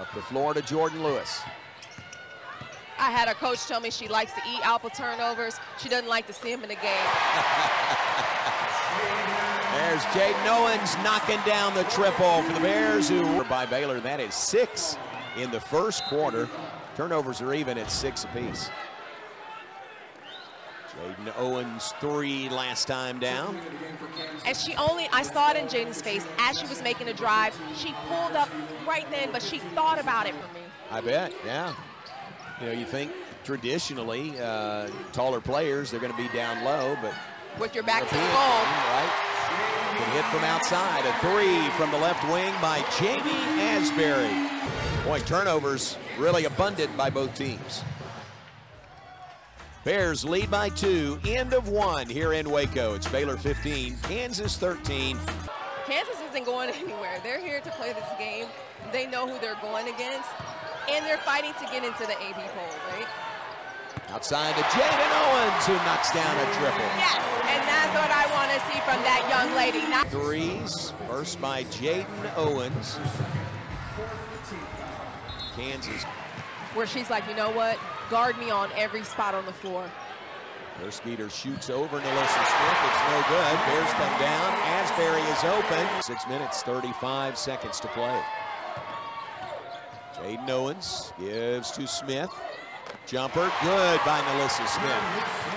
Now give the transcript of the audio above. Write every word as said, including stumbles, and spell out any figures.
Up the floor to Jordan Lewis. I had a coach tell me she likes to eat alpha turnovers. She doesn't like to see him in the game. There's Jaden Owens knocking down the triple for the Bears, who were by Baylor. That is six in the first quarter. Turnovers are even at six apiece. Jaden Owens three last time down. And she only, I saw it in Jaden's face as she was making the drive. She pulled up right then, but she thought about it for me. I bet, yeah. You know, you think traditionally uh, taller players, they're going to be down low, but with your back to the goal, right? Can hit from outside. A three from the left wing by Jamie Asbury. Boy, turnovers really abundant by both teams. Bears lead by two, end of one here in Waco. It's Baylor fifteen, Kansas thirteen. Kansas isn't going anywhere. They're here to play this game. They know who they're going against, and they're fighting to get into the A B poll, right? Outside to Jaden Owens, who knocks down a triple. Yes, and that's what I want to see from that young lady. Not threes, first by Jaden Owens. Kansas. Where she's like, you know what? Guard me on every spot on the floor. First beater shoots over Nalyssa Smith. It's no good. Bears come down. Asbury is open. Six minutes, thirty-five seconds to play. Jaden Owens gives to Smith. Jumper good by Nalyssa Smith.